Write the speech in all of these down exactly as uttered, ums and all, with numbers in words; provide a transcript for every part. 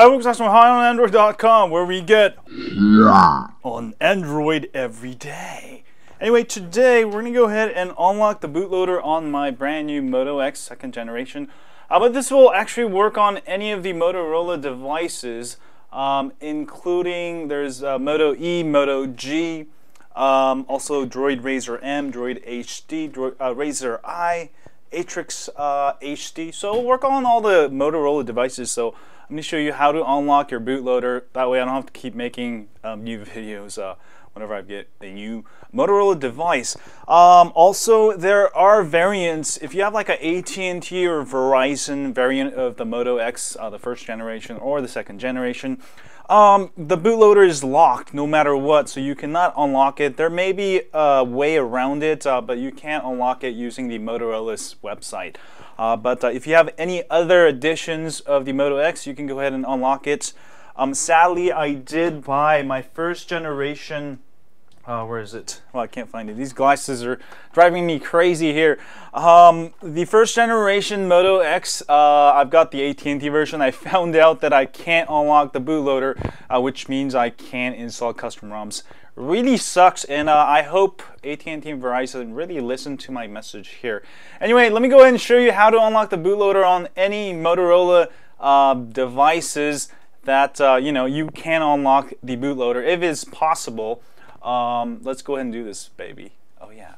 I work from High On Android dot com, where we get on Android every day. Anyway, today we're gonna go ahead and unlock the bootloader on my brand new Moto X second generation. Uh, but this will actually work on any of the Motorola devices, um, including there's uh, Moto E, Moto G, um, also Droid R A Z R M, Droid H D, Droid, uh, R A Z R I, Atrix uh, H D. So it'll work on all the Motorola devices. So I'm gonna show you how to unlock your bootloader. That way I don't have to keep making um, new videos uh, whenever I get a new Motorola device. Um, also, there are variants. If you have like an A T and T or Verizon variant of the Moto X, uh, the first generation or the second generation, um, the bootloader is locked no matter what, so you cannot unlock it. There may be a way around it, uh, but you can't unlock it using the Motorola's website. Uh, but uh, if you have any other editions of the Moto X, you can go ahead and unlock it. Um, sadly, I did buy my first generation, uh, where is it? Well, I can't find it. These glasses are driving me crazy here. Um, the first generation Moto X, uh, I've got the A T and T version. I found out that I can't unlock the bootloader, uh, which means I can't install custom ROMs. Really sucks, and uh, I hope A T and T and Verizon really listen to my message here. Anyway, let me go ahead and show you how to unlock the bootloader on any Motorola uh, devices that uh, you know, you can unlock the bootloader if it's possible. Um, let's go ahead and do this, baby. Oh yeah.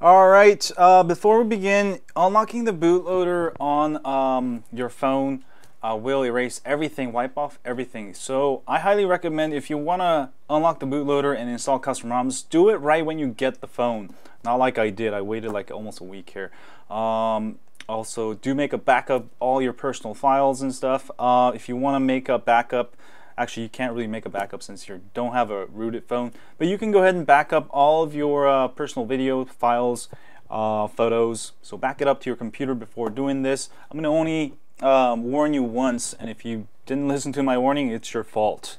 All right. Uh, before we begin, unlocking the bootloader on um, your phone uh, will erase everything, wipe off everything. So I highly recommend, if you want to unlock the bootloader and install custom ROMs, do it right when you get the phone. Not like I did. I waited like almost a week here. Um, Also, do make a backup all your personal files and stuff. Uh, if you want to make a backup, actually you can't really make a backup since you don't have a rooted phone, but you can go ahead and back up all of your uh, personal video files, uh, photos. So back it up to your computer before doing this. I'm going to only uh, warn you once, and if you didn't listen to my warning, it's your fault.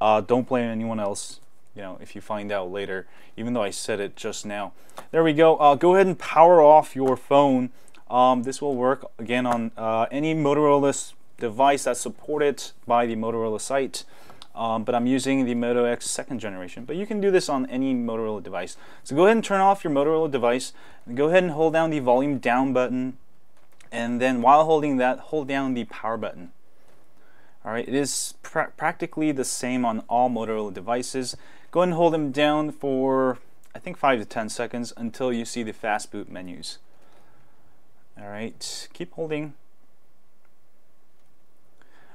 Uh, don't blame anyone else, you know, if you find out later, even though I said it just now. There we go. Uh, go ahead and power off your phone. Um, this will work again on uh, any Motorola device that's supported by the Motorola site, um, but I'm using the Moto X second generation, but you can do this on any Motorola device. So go ahead and turn off your Motorola device, and go ahead and hold down the volume down button, and then while holding that, hold down the power button. Alright, it is pr practically the same on all Motorola devices. Go ahead and hold them down for I think five to ten seconds until you see the fastboot menus. Alright, keep holding.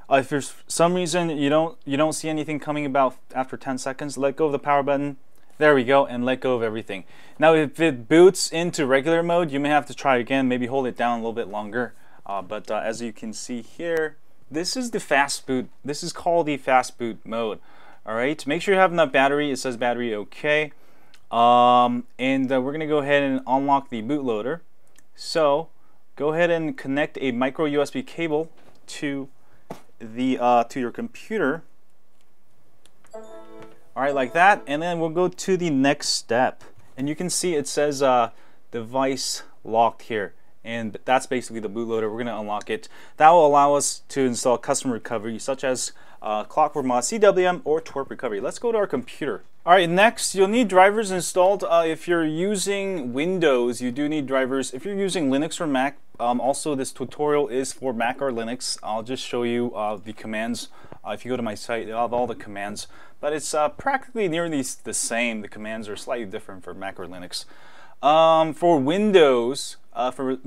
Uh, if for some reason you don't you don't see anything coming about after ten seconds, let go of the power button. There we go, and let go of everything. Now if it boots into regular mode, you may have to try again, maybe hold it down a little bit longer. Uh, but uh, as you can see here, this is the fast boot. This is called the fast boot mode. Alright, make sure you have enough battery. It says battery okay. Um, and uh, we're going to go ahead and unlock the bootloader. So go ahead and connect a micro U S B cable to the uh, to your computer. All right, like that, and then we'll go to the next step. And you can see it says uh, device locked here, and that's basically the bootloader. We're gonna unlock it. That will allow us to install custom recovery such as uh, ClockworkMod, C W M, or T W R P recovery. Let's go to our computer. Alright, next you'll need drivers installed. Uh, if you're using Windows, you do need drivers. If you're using Linux or Mac, um, also this tutorial is for Mac or Linux. I'll just show you uh, the commands. Uh, if you go to my site, I'll have all the commands, but it's uh, practically nearly the same. The commands are slightly different for Mac or Linux. Um, for Windows, uh, for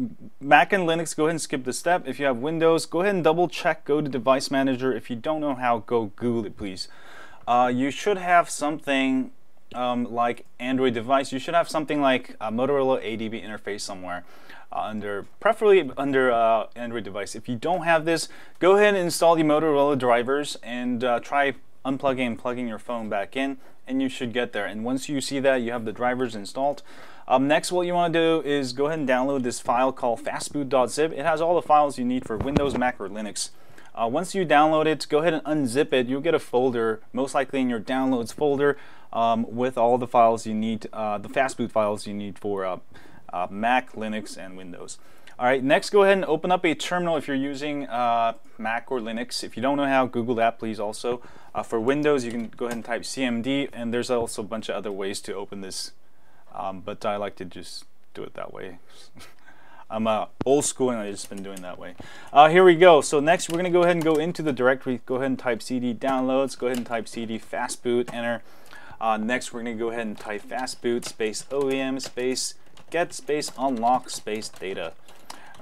Mac and Linux, go ahead and skip this step. If you have Windows, go ahead and double check, go to Device Manager. If you don't know how, go Google it, please. Uh, you should have something um, like Android device. You should have something like a Motorola A D B interface somewhere, uh, under, preferably under uh, Android device. If you don't have this, go ahead and install the Motorola drivers and uh, try unplugging and plugging your phone back in, and you should get there. And once you see that, you have the drivers installed. Um, next, what you want to do is go ahead and download this file called fastboot dot zip. It has all the files you need for Windows, Mac, or Linux. Uh, once you download it, go ahead and unzip it. You'll get a folder, most likely in your downloads folder, um, with all the files you need, uh, the fastboot files you need for uh, uh, Mac, Linux, and Windows. All right, next go ahead and open up a terminal if you're using uh, Mac or Linux. If you don't know how, Google that please also. Uh, for Windows, you can go ahead and type C M D, and there's also a bunch of other ways to open this, um, but I like to just do it that way. I'm uh, old school and I've just been doing that way. Uh, here we go. So next we're gonna go ahead and go into the directory. Go ahead and type C D downloads, go ahead and type C D fastboot, enter. Uh, next we're gonna go ahead and type fastboot space O E M space get space unlock space data.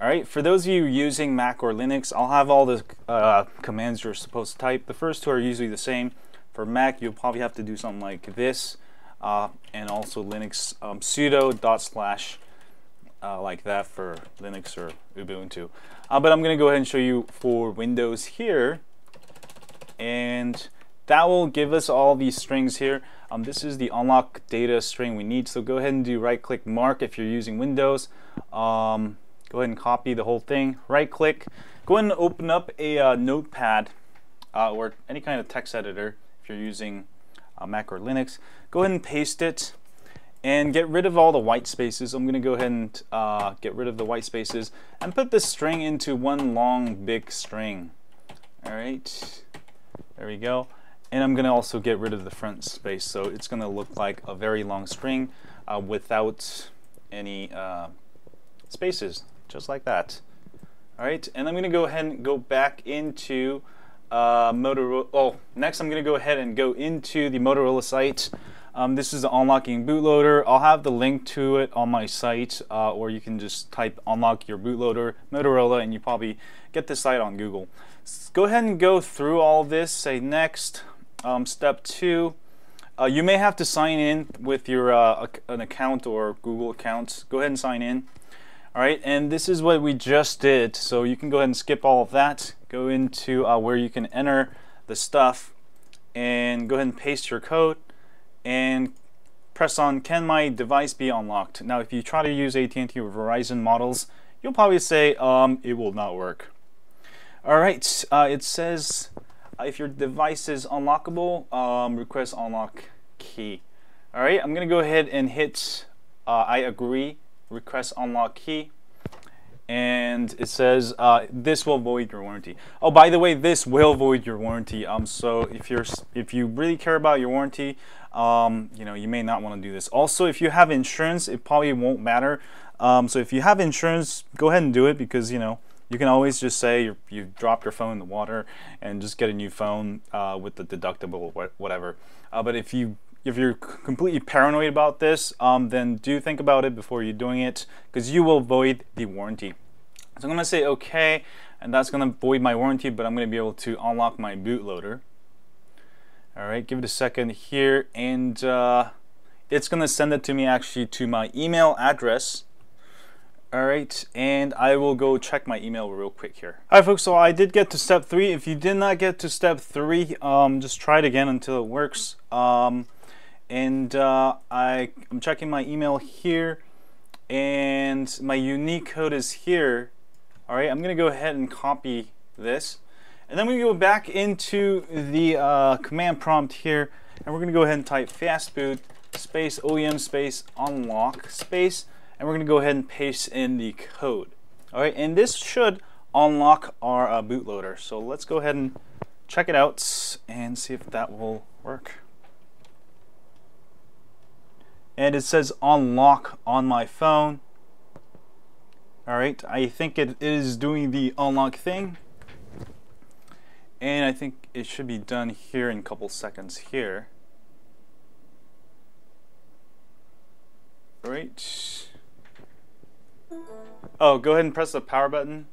Alright, for those of you using Mac or Linux, I'll have all the uh, commands you're supposed to type. The first two are usually the same. For Mac, you'll probably have to do something like this, uh, and also Linux um, sudo dot slash Uh, like that for Linux or Ubuntu. Uh, but I'm going to go ahead and show you for Windows here, and that will give us all these strings here. Um, this is the unlock data string we need, so go ahead and do right click mark if you're using Windows. Um, go ahead and copy the whole thing, right click, go ahead and open up a uh, notepad uh, or any kind of text editor if you're using uh, Mac or Linux. Go ahead and paste it and get rid of all the white spaces. I'm gonna go ahead and uh, get rid of the white spaces and put this string into one long big string. Alright, there we go. And I'm gonna also get rid of the front space, so it's gonna look like a very long string uh, without any uh, spaces, just like that. Alright, and I'm gonna go ahead and go back into uh, Motorola. Oh, next I'm gonna go ahead and go into the Motorola site. Um, this is the unlocking bootloader. I'll have the link to it on my site, uh, or you can just type unlock your bootloader Motorola and you probably get the site on Google. So go ahead and go through all this, say next. Um, step two, uh, you may have to sign in with your uh, an account or Google account. Go ahead and sign in. Alright, and this is what we just did, so you can go ahead and skip all of that. Go into uh, where you can enter the stuff and go ahead and paste your code and press on can my device be unlocked. Now if you try to use A T and T or Verizon models, you'll probably say um, it will not work. Alright, uh, it says uh, if your device is unlockable, um, request unlock key. Alright, I'm gonna go ahead and hit uh, I agree, request unlock key, and it says uh, this will void your warranty. Oh, by the way, this will void your warranty. Um, so if you're if you really care about your warranty, um, you know, you may not want to do this. Also, if you have insurance, it probably won't matter. Um, so if you have insurance, go ahead and do it, because you know you can always just say you're, you dropped your phone in the water and just get a new phone uh, with the deductible or whatever. Uh, but if you If you're completely paranoid about this, um, then do think about it before you're doing it, because you will void the warranty. So I'm going to say OK, and that's going to void my warranty, but I'm going to be able to unlock my bootloader. Alright, give it a second here, and uh, it's going to send it to me actually to my email address. Alright, and I will go check my email real quick here. Alright folks, so I did get to step three. If you did not get to step three, um, just try it again until it works. Um, and uh, I, I'm checking my email here, and my unique code is here. Alright, I'm gonna go ahead and copy this, and then we go back into the uh, command prompt here, and we're gonna go ahead and type fastboot space O E M space unlock space, and we're gonna go ahead and paste in the code. Alright, and this should unlock our uh, bootloader, so let's go ahead and check it out and see if that will work. And it says unlock on my phone. Alright, I think it is doing the unlock thing, and I think it should be done here in a couple seconds here. Alright. Oh, go ahead and press the power button.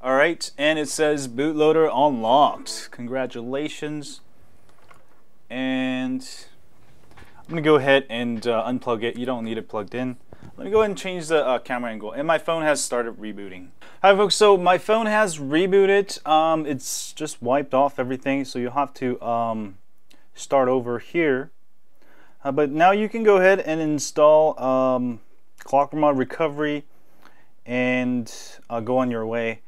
Alright, and it says bootloader unlocked. Congratulations. And I'm going to go ahead and uh, unplug it. You don't need it plugged in. Let me go ahead and change the uh, camera angle. And my phone has started rebooting. Hi folks, so my phone has rebooted. Um, it's just wiped off everything, so you'll have to um, start over here. Uh, but now you can go ahead and install um, ClockworkMod Recovery and uh, go on your way.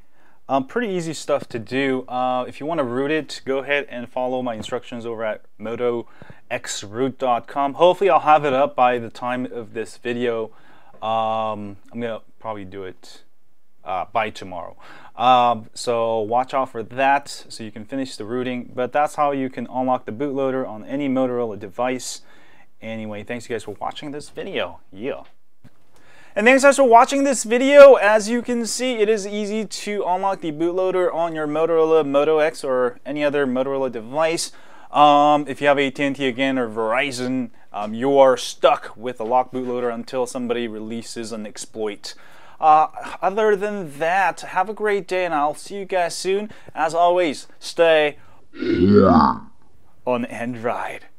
Um, pretty easy stuff to do. Uh, if you want to root it, go ahead and follow my instructions over at moto x root dot com. Hopefully I'll have it up by the time of this video. Um, I'm going to probably do it uh, by tomorrow. Um, so watch out for that so you can finish the rooting. But that's how you can unlock the bootloader on any Motorola device. Anyway, thanks you guys for watching this video. Yeah. And thanks guys for watching this video. As you can see, it is easy to unlock the bootloader on your Motorola Moto X or any other Motorola device. Um, if you have A T and T again or Verizon, um, you are stuck with a locked bootloader until somebody releases an exploit. Uh, other than that, have a great day and I'll see you guys soon. As always, stay on Android.